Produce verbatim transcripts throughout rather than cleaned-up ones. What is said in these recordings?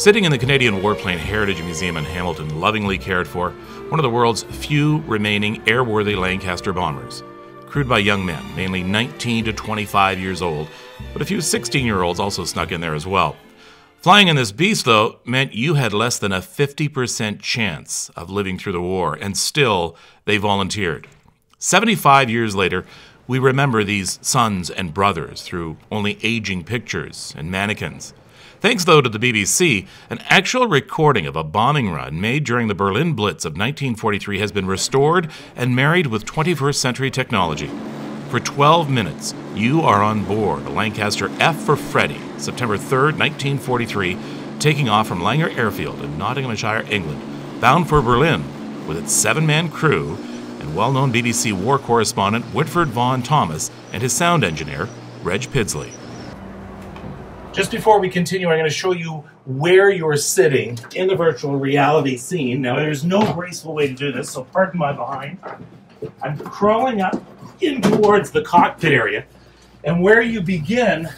Sitting in the Canadian Warplane Heritage Museum in Hamilton, lovingly cared for, one of the world's few remaining airworthy Lancaster bombers, crewed by young men, mainly nineteen to twenty-five years old, but a few sixteen-year-olds also snuck in there as well. Flying in this beast, though, meant you had less than a fifty percent chance of living through the war, and still, they volunteered. seventy-five years later, we remember these sons and brothers through only aging pictures and mannequins. Thanks, though, to the B B C, an actual recording of a bombing run made during the Berlin Blitz of nineteen forty-three has been restored and married with twenty-first century technology. For twelve minutes, you are on board a Lancaster F for Freddy, September third, nineteen forty-three, taking off from Langar Airfield in Nottinghamshire, England, bound for Berlin with its seven-man crew and well-known B B C war correspondent Wynford Vaughan Thomas and his sound engineer, Reg Pidsley. Just before we continue, I'm going to show you where you're sitting in the virtual reality scene. Now, there's no graceful way to do this, so pardon my behind. I'm crawling up in towards the cockpit area, and where you begin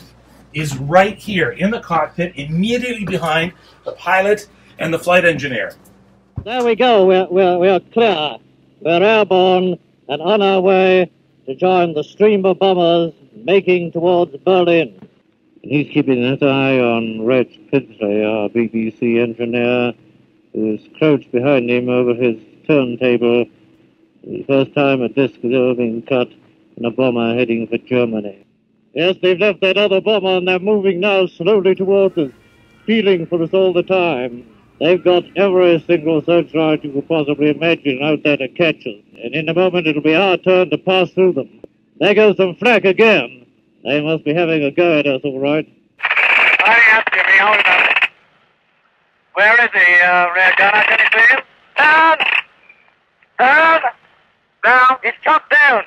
is right here in the cockpit, immediately behind the pilot and the flight engineer. There we go. We're, we're, we're clear. We're airborne and on our way to join the stream of bombers making towards Berlin. He's keeping his eye on Reg Pidsley, our B B C engineer, who's crouched behind him over his turntable. The first time a disc has ever been cut in a bomber heading for Germany. Yes, they've left that other bomber and they're moving now slowly towards us, feeling for us all the time. They've got every single searchlight you could possibly imagine out there to catch us. And in a moment it'll be our turn to pass through them. There goes some flak again. They must be having a go at us, all right. Hurry up, Jimmy, hold on. Where is he, uh, Red Gunner? Can you see him? Down! Down! Down! He's chopped down!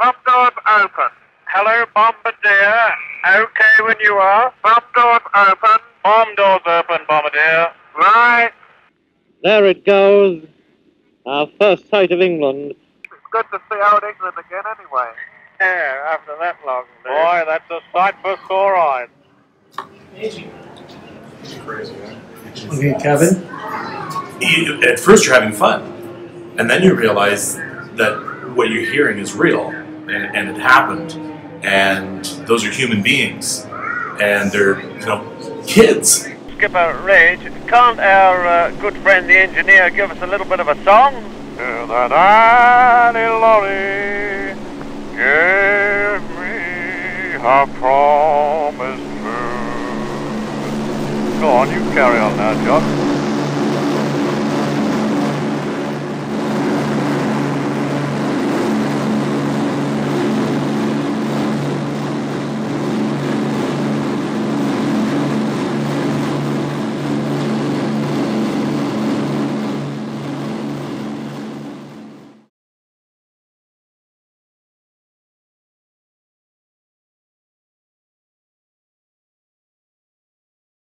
Bomb doors open. Hello, Bombardier. Okay when you are. Bomb doors open. Bomb doors open, Bombardier. Right. There it goes. Our first sight of England. It's good to see old England again, anyway. Yeah, after that long day. Boy, that's a sight for sore eyes. Amazing. It's crazy, man. Huh? Okay, Kevin? You, at first you're having fun, and then you realize that what you're hearing is real, and, and it happened, and those are human beings, and they're, you know, kids. Skipper Reg, can't our uh, good friend the engineer give us a little bit of a song? To the Daddy Lorry. Give me a promise, moon. Go on, you carry on now, Jock.